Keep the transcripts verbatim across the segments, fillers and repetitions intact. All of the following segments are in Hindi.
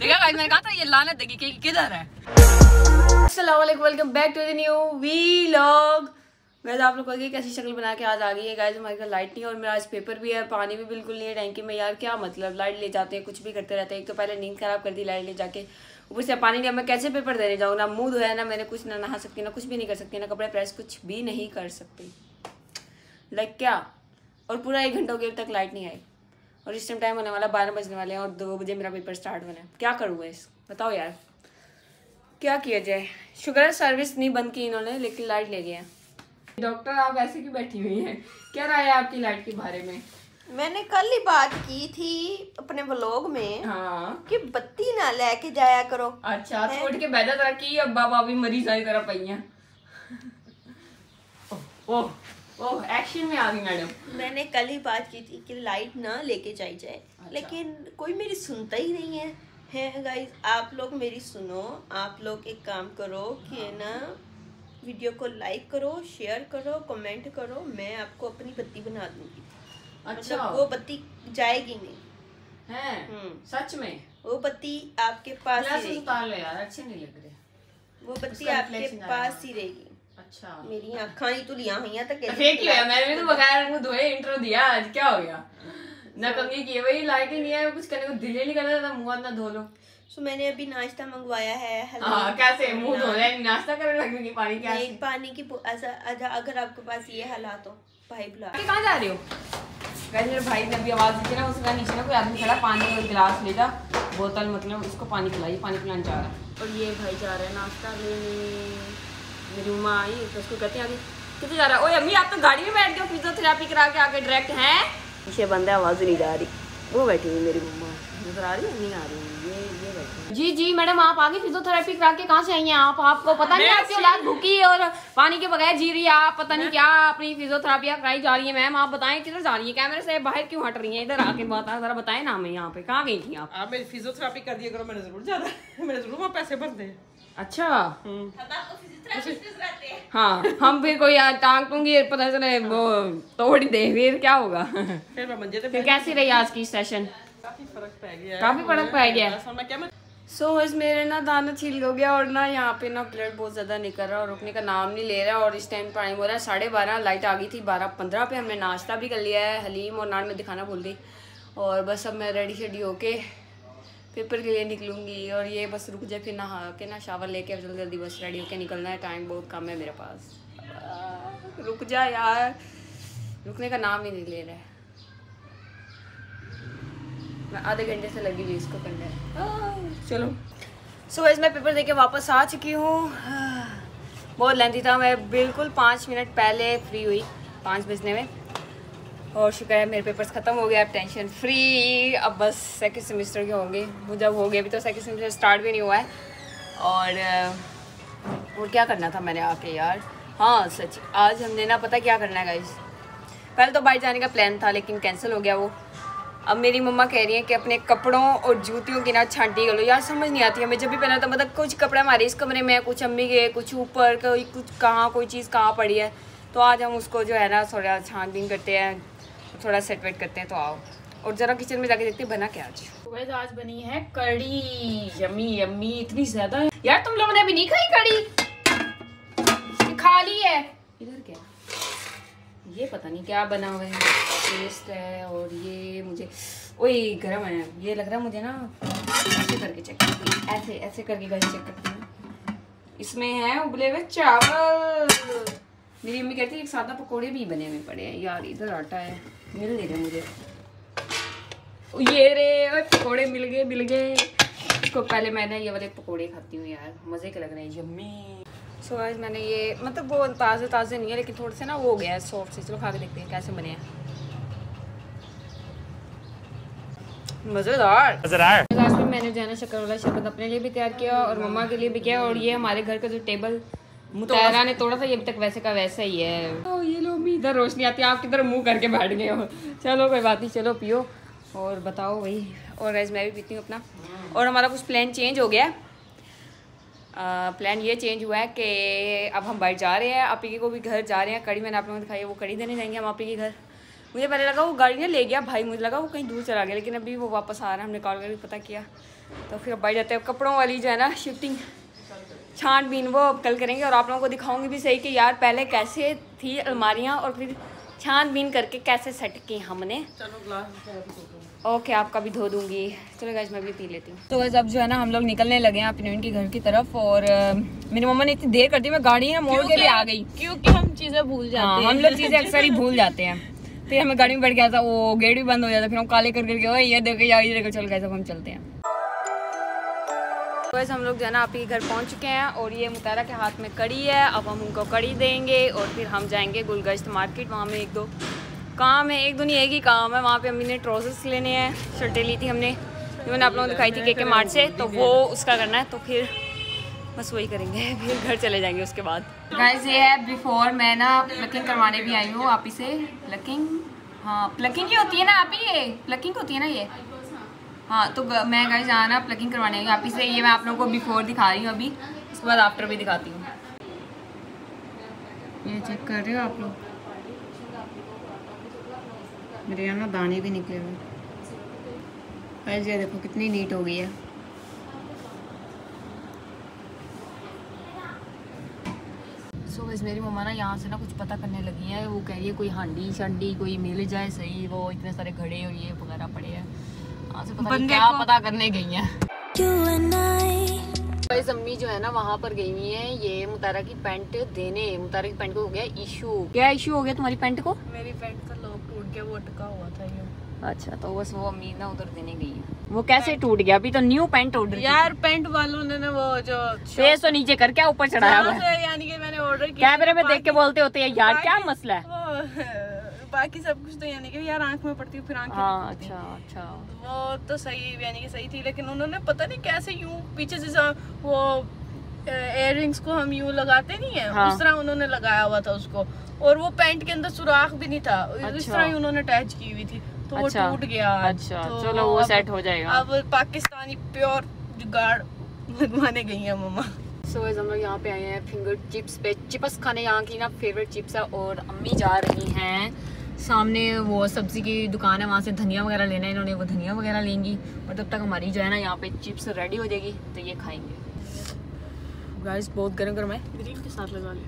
देखा गाइस, मैंने कहा था ये लानत देगी कि किधर है। अस्सलाम वालेकुम, welcome back to the new vlog. वैसे आप लोग को कैसी शक्ल बना के आज आ गई है गाइस। हमारे घर लाइट नहीं है और मेरा आज पेपर भी है, पानी भी बिल्कुल नहीं है टैंकी में। यार क्या मतलब, लाइट ले जाते हैं, कुछ भी करते रहते हैं। एक तो पहले नींद खराब कर दी लाइट ले जाके, ऊपर से पानी नहीं। मैं कैसे पेपर देने जाऊँ, ना मुँह धोया, ना मैंने कुछ, ना नहा सकती, ना कुछ भी नहीं कर सकती, ना कपड़े प्रेस, कुछ भी नहीं कर सकती। लाइक क्या, और पूरा एक घंटा हो गया तक लाइट नहीं आई। और इस टाइम टाइम होने वाला, बारह बजने वाले हैं और दो बजे मेरा पेपर स्टार्ट होना है। क्या करूँ इस, बताओ यार क्या किया जाए। शुगर है सर्विस नहीं बंद की इन्होंने, लेकिन लाइट ले गया। डॉक्टर आप ऐसे क्यों बैठी हुई हैं, क्या राय है आपकी लाइट के बारे में? मैंने कल ही बात की थी अपने व्लॉग में। हाँ। कि बत्ती ना लेके जाया करो। अच्छा तो उठ के बैठा था कि अब बाबा भी मरीज आई तरह पहिया। ओह ओह एक्शन में आ गई मैडम। मैंने कल ही बात की थी कि लाइट ना लेके जाई जाए। अच्छा। लेकिन कोई मेरी सुनता ही नहीं है। है गाइस, आप लोग मेरी सुनो, आप लोग एक काम करो कि हाँ। ना वीडियो को लाइक करो, शेयर करो, कमेंट करो, मैं आपको अपनी बत्ती बना दूंगी। अच्छा मतलब वो बत्ती जाएगी नहीं है सच में, वो बत्ती आपके पास ही रहेगी। यार अच्छे नहीं लग रहे, वो बत्ती आपके पास ही रहेगी। अच्छा मेरी आँखा ही तो लिया हुई तक फेंक लिया। मैंने तो बगैर मुंह धोए इंट्रो दिया, आज क्या हो गया ना, कमी की वही लाइट ही नहीं है, कुछ करने को दिल ही नहीं करता था, मुँह ना धो लो। सो मैंने अभी नाश्ता मंगवाया है। आ, कैसे मुँह धो रहे, नाश्ता करने लगे पानी, क्या पानी की। अगर आपके पास ये हालात हो भाई, बुला कहाँ जा रहे हो? मेरे भाई ने अभी आवाज़ दी थी ना, उसका नीचे ना कोई आदमी खड़ा, पानी और गिलास ले जा, बोतल मतलब, उसको पानी पिलाई, पानी पिलाने जा रहा है। और ये भाई जा रहा है नाश्ता लेने। मेरी उमा आई तो उसको कहते हैं आगे कितने जा रहा है। ओए अम्मी आप तो गाड़ी में बैठ गए, फिजियोथेरेपी करा के आगे डायरेक्ट हैं। पीछे बंदा आवाज़ नहीं जा रही, वो बैठी हुई मेरी मम्मा नजर आ रही है, नहीं आ रही ये ये बैठी। जी जी मैडम आप आगे फिजियोथेरेपी करा के कहाँ से आई हैं आप? आपको पता नहीं आपकी औलाद भूखी और पानी के बगैर जी रही है, आप पता नहीं क्या अपनी फिजियोथेरेपी कराई जा रही है। मैम आप बताएं किधर जा रही है, कैमरे से बाहर क्यों हट रही है, इधर आके बात जरा बताएं ना। मैं यहाँ पे कहाँ गई थी आप? आप मेरी फिजियोथेरेपी कर दिया करो, मैंने जरूर जाना, मैंने जरूर वहाँ पैसे भर दे। अच्छा हाँ, हम फिर कोई टांग टूंगी पता चले वो तोड़ दे, फिर क्या होगा। फिर कैसी रही आज की सेशन? काफी फर्क पड़ गया, काफी फर्क पड़ गया। सो so, इस मेरे ना दाना छील हो गया और ना यहाँ पे ना ब्लड बहुत ज़्यादा निकल रहा और रुकने का नाम नहीं ले रहा। और इस टाइम टाइम हो रहा है साढ़े बारह, लाइट आ गई थी बारह पंद्रह पे, हमने नाश्ता भी कर लिया है, हलीम और नान में दिखाना भूल गई। और बस अब मैं रेडी शेडी होके पेपर के लिए निकलूँगी। और ये बस रुक जाए, फिर नहा के ना शावर लेके जल्दी जल्दी बस रेडी होके निकलना है, टाइम बहुत कम है मेरे पास। रुक जा यार, रुकने का नाम ही नहीं ले रहा है। मैं आधे घंटे से लगी हुई इसको करने। चलो सो so, मैं पेपर देके वापस आ चुकी हूँ। बहुत लेंथी था, मैं बिल्कुल पाँच मिनट पहले फ्री हुई पाँच बजने में। और शुक्र है मेरे पेपर्स ख़त्म हो गया, अब टेंशन फ्री। अब बस सेकंड सेमेस्टर के होंगे, वो जब हो गए, अभी तो सेकंड सेमेस्टर स्टार्ट भी नहीं हुआ है। और और क्या करना था मैंने आके यार, हाँ सच आज हमने ना पता क्या करना है गाइस। पहले तो बाहर जाने का प्लान था लेकिन कैंसिल हो गया वो। अब मेरी मम्मा कह रही है कि अपने कपड़ों और जूतियों की ना छांटी कर लो। यार समझ नहीं आती हमें, जब भी पहना था मतलब कुछ कपड़े हमारे इस कमरे में, कुछ अम्मी के, कुछ ऊपर, कोई कुछ कहाँ, कोई चीज़ कहाँ पड़ी है। तो आज हम उसको जो है ना थोड़ा छानबीन करते हैं, थोड़ा सेट वेट करते हैं। तो आओ और ज़रा किचन में जाके देखते हैं बना क्या आज। वैसे आज बनी है कड़ी, यम्मी यम्मी इतनी ज़्यादा। यार तुम लोगों ने अभी नहीं खाई कड़ी, खा ली है। इधर क्या, ये पता नहीं क्या बना हुआ है, पेस्ट है। और ये मुझे ओए गरम है, ये लग रहा है मुझे ना, ऐसे करके चेक करती हूँ, ऐसे ऐसे करके गाइस चेक करती हूँ। इसमें है उबले हुए चावल, मेरी मम्मी कहती है एक सादा पकोड़े भी बने हुए पड़े हैं। यार इधर आटा है, मिल नहीं रहे मुझे, ये रे पकोड़े मिल गए मिल गए। इसको पहले मैंने ये वाले पकोड़े खाती हूँ यार, मज़े के लग रहे हैं यम्मी। सो so, मैंने ये मतलब वो ताज़े ताज़े नहीं है लेकिन थोड़े से ना वो हो गया है सॉफ्ट से। चलो खा के देखते हैं कैसे बने हैं, मज़ेदार मज़ेदार। आज भी मैंने जो है ना शक्कर वाला शरबत अपने लिए भी तैयार किया और मम्मा के लिए भी किया। और ये हमारे घर का जो टेबल मुतहरा ने तोड़ा था, ये अभी तक वैसे का वैसा ही है। तो ये लोग भी इधर रोशनी आती है, आप किधर मुँह करके बैठ गए हो। चलो कोई बात नहीं, चलो पियो और बताओ वही। और गाइस मैं भी पीती हूँ अपना। और हमारा कुछ प्लान चेंज हो गया है, प्लान uh, ये चेंज हुआ है कि अब हम बाहर जा रहे हैं, आप ही को भी घर जा रहे हैं। कड़ी मैंने आप लोगों को दिखाई है, वो कड़ी देने जाएंगे हम आप ही के घर। मुझे पहले लगा वो गाड़ी ने ले गया भाई, मुझे लगा वो कहीं दूर चला गया, लेकिन अभी वो वापस आ रहा है। हमने कॉल करके पता किया तो फिर अब भाई जाते हैं। कपड़ों वाली जो है ना शिफ्टिंग छानबीन वो अब कल करेंगे, और आप लोगों को दिखाऊंगी भी सही कि यार पहले कैसे थी अलमारियाँ और फिर छानबीन करके कैसे सेट की हमने। ओके आपका भी धो दूंगी। चलो गाइस मैं भी पी लेती हूँ। तो गाइस अब जो है ना हम लोग निकलने लगे हैं अपने उनके घर की तरफ, और मेरी मम्मा ने इतनी देर कर दी, मैं गाड़ी ना मोड़ के लिए आ गई क्योंकि हम चीज़ें भूल जाते हैं। हम लोग चीज़ें अक्सर ही भूल जाते हैं। फिर हमें गाड़ी में बैठ गया था, वो गेट भी बंद हो जाता, फिर हम काले कर करके ओए ये देखो यार ये देखो, चल गाइस अब हम चलते हैं। गाइस हम लोग जो है ना आप ही घर पहुँच चुके हैं, और ये मुतारा के हाथ में कड़ी है, अब हम उनको कड़ी देंगे और फिर हम जाएंगे गुलगश्त मार्केट। वहाँ में एक दो काम है, एक दुनिया एक ही काम है। वहाँ पे अम्मी ने ट्राउजर्स लेने हैं, शर्टें ली थी हमने जो मैंने आप लोगों को दिखाई थी के के मार्ट से, तो वो उसका करना है, तो फिर बस वही करेंगे, फिर घर चले जाएंगे उसके बाद। गाइस ये है बिफोर, मैं ना प्लकिंग करवाने भी आई हूँ आप ही से। प्लकिंग, हाँ प्लकिंग ही होती है ना आप ही, ये प्लकिंग होती है ना ये, हाँ। तो मैं गाइस यहाँ ना प्लकिंग करवाने आई आप ही से। ये मैं आप लोगों को बिफोर दिखा रही हूँ, अभी उसके बाद आफ्टर भी दिखाती हूँ। ये चेक कर रहे हो आप लोग, मेरे यहाँ ना दाने भी निकले हुए। ये देखो कितनी नीट हो गई है। सो so, मेरी मम्मा ना यहाँ से ना कुछ पता करने लगी है, वो कह रही है कोई हांडी शांडी कोई मिल जाए सही, वो इतने सारे घड़े और ये वगैरह पड़े हैं, यहाँ से पता नहीं क्या पता करने गई है। गाइस अम्मी जो है ना वहाँ पर गई हुई है ये मुतारा की पैंट देने। मुतारा की पैंट को हो गया इशू। क्या इशू हो गया तुम्हारी पैंट को? मेरी पैंट का लॉक टूट गया, वो अटका हुआ था ये। अच्छा तो बस वो अम्मी ना उधर देने गई है। वो कैसे टूट गया? अभी तो न्यू पैंट ऑर्डर यार, पैंट वालों ने ना वो जो फेस तो नीचे करके ऊपर चढ़ाया हुआ है, यानी कि मैंने ऑर्डर किया, कैमरे में देख के बोलते होते हैं यार क्या मसला है, बाकी सब कुछ तो यानी कि यार आंख में पड़ती हूँ फिर आंख। हाँ अच्छा अच्छा, वो तो सही यानी कि सही थी, लेकिन उन्होंने पता नहीं कैसे यूँ पीछे जैसा वो एयर रिंग्स को हम यूँ लगाते नहीं है, हाँ। उस तरह उन्होंने लगाया हुआ था उसको, और वो पैंट के अंदर सुराख भी नहीं था, अच्छा। इस तरह ही उन्होंने अटैच की हुई थी, तो अच्छा। वो टूट गया। अच्छा तो चलो वो सेट हो जाएगा। अब पाकिस्तानी प्योर जुगाड़ लगवाने गई है मम्मा। सो गाइस हम लोग यहाँ पे आए हैं फिंगर चिप्स पे। चिप्स खाने यहाँ की ना फेवरेट चिप्स है, और अम्मी जा रही हैं सामने वो सब्जी की दुकान है, वहाँ से धनिया वगैरह लेना है इन्होंने, वो धनिया वगैरह लेंगी, और तब तक हमारी जो है ना यहाँ पे चिप्स रेडी हो जाएगी, तो ये खाएंगे। गाइस बहुत गर्म गर्म है, ग्रीन के साथ लगा ले।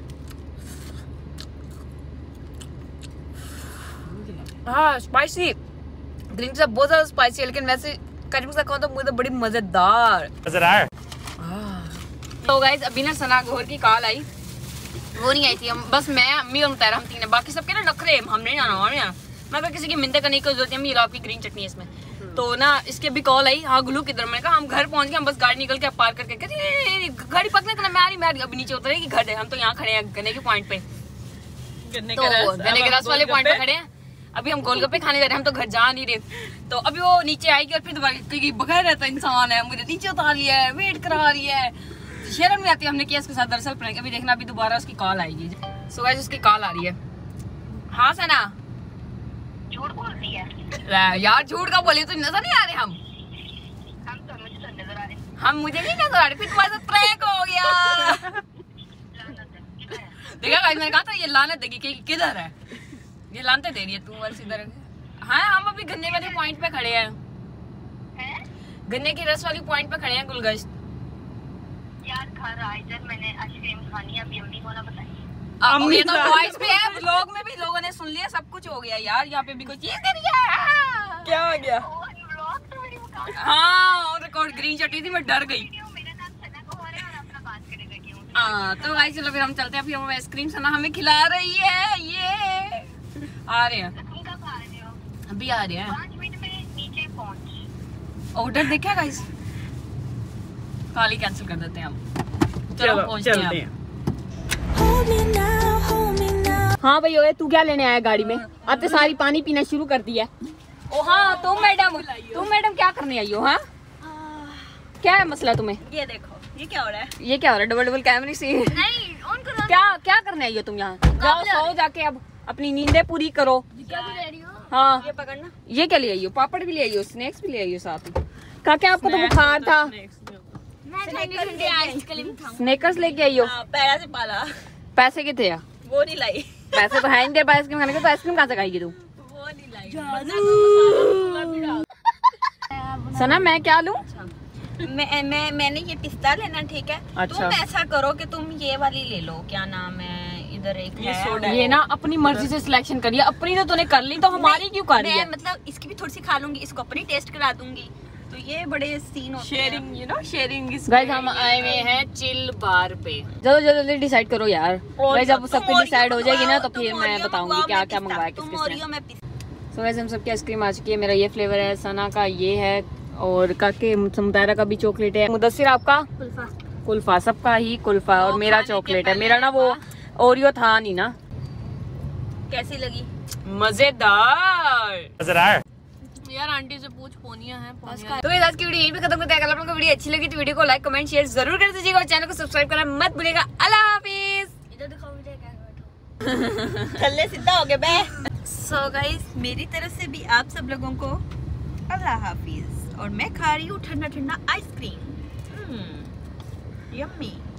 हाँ स्पाइसी, ग्रीन के साथ बहुत ज़्यादा स्पाइसी है, लेकिन वैसे कच्ची मिर्च खाओ तो मुझे बड़ी मज़ेदार नजर आए। तो गाइस अभी ना सना गोहर की कॉल आई, वो नहीं आई थी, हम बस मैं अम्मी और मुतारा हम तीन है, बाकी सबके ना नखरे, हमने जाना हमारे यहाँ मैं फिर किसी की मिंदे करने की जरूरत है। अम्मी आपकी ग्रीन चटनी है इसमें, तो ना इसके अभी कॉल आई, हाँ गुल्लू किधर? मैंने कहा हम घर पहुँच गए, हम बस गाड़ी निकल के पार करके गाड़ी पकने का, मैं आ रही मैं अभी नीचे उतरेगी घर है, हम तो यहाँ खड़े हैं गन्ने के पॉइंट पे, गन्ने के रस वाले पॉइंट पे खड़े हैं, अभी हम गोलगप्पे खाने जा रहे हैं, हम तो घर जा नहीं रहे, तो अभी वो नीचे आएगी और फिर दोबारा बगैर रहता इंसान है, मुझे नीचे उतार रही है, वेट करा रही है, शर्म नहीं आती। हमने किया इसके साथ दरअसल प्रैंक, अभी देखना अभी दोबारा उसकी कॉल आएगी। सो गाइस उसकी कॉल आ रही है। हाँ सना झूठ बोल रही है यार, झूठ का बोले तो नजर नहीं आ रहे हम हम तो मुझे तो नजर आ रहे हम मुझे नहीं नजर आ रहे, फिर तुम्हारे साथ प्रैंक हो गया। देखा गाइस मैंने कहा था ये लानत देगी कि किधर है, ये लानते दे रही है तू बस इधर। हाँ हम अभी गन्ने वाले पॉइंट पे खड़े हैं, गन्ने के रस वाली पॉइंट पे खड़े हैं गुलगश्त यार। घर आए जब मैंने आइसक्रीम खानी है, अभी अम्मी को ना बताइए। अम्मी तो वॉइस पे है, व्लॉग में भी लोगों ने सुन लिया, सब कुछ हो गया यार, यहाँ पे भी कोई चीज कर गया क्या हो गया। हाँ और रिकॉर्ड ग्रीन चटनी थी, मैं डर गई। मेरा नाम सना गोहर है और अपना बात करने लगी हूँ। हाँ तो गाइस चलो फिर हम चलते हैं, फिर हम आइसक्रीम सना हमें खिला रही है, ये आ रहे हैं तुम कब आ रहे हो? अभी आ रहे हैं, पाँच मिनट में नीचे पहुँच। ऑर्डर देखा गाइस, कॉल ही कैंसिल कर देते हैं हम, चलो पहुंचते हैं। हाँ भाई ओए तू क्या लेने आया गाड़ी में? अब तो सारी पानी पीना शुरू कर दिया। ओ हाँ तुम तो मैडम तुम मैडम क्या करने आई हो? हाँ क्या है मसला तुम्हें? ये देखो ये क्या हो रहा है, ये क्या हो रहा है? डबल डबल कैमरे से नहीं उनको क्या क्या करने आई हो तुम यहाँ? जाओ सो जाके, अब अपनी नींदें पूरी करो। हाँ ये पकड़ना, ये क्या ले आई हो? पापड़ भी ले आई हो, स्नैक्स भी ले आई हो साथ? कहा क्या आपको तो बुखार था? स्नेकर्स लेके आई हो? पैरा से पाला। पैसे कितने? वो नहीं लाई पैसे तो है नहीं, आइसक्रीम खाने के, तो आइसक्रीम कहाँ से खाएगी तू? वो सना मैं क्या लूँ? मैं मैं मैंने ये पिस्ता लेना, ठीक है? अच्छा। तुम ऐसा करो कि तुम ये वाली ले लो, क्या नाम है इधर एक ये है, ये ना अपनी मर्जी से सिलेक्शन करिए। अपनी तो तूने कर ली, तो हमारी क्यों कर रही है? मतलब इसकी भी थोड़ी सी खा लूंगी, इसको अपनी टेस्ट करा दूंगी। तो ये बड़े सीन होते हैं, sharing you know, sharing is guys. हम आए हुए हैं चिल बार पे। जल्दी जल्दी डिसाइड करो यार गाइस, जब सब कुछ डिसाइड हो जाएगी ना तो फिर मैं बताऊंगी क्या क्या मंगवाया किसने। सो गाइस हम सबकी आइसक्रीम आ चुकी है। मेरा ये फ्लेवर है, सना का ये है, और काके समुदायरा का भी चॉकलेट है, मुदस्सिर आपका कुल्फा, कुल्फा सबका ही कुल्फा, और मेरा चॉकलेट है। मेरा ना वो ओरियो था नहीं ना। कैसी लगी? मजेदार यार। आंटी से पूछ पोनिया है, पोनिया है। तो आज की वीडियो यहीं पे खत्म करते हैं। अगर आप लोगों को वीडियो अच्छी लगी तो वीडियो को लाइक कमेंट शेयर जरूर कर दीजिएगा, और चैनल को सब्सक्राइब करना मत भूलिएगा। अल्लाह हाफिज। इधर दिखाओ मुझे क्या बैठो, कल्ले सीधा हो गया बे। सो गाइस मेरी तरफ से भी आप सब लोगों को अल्लाह हाफिज। और मैं खा रही हूँ ठंडा ठंडा आइसक्रीम, यम्मी।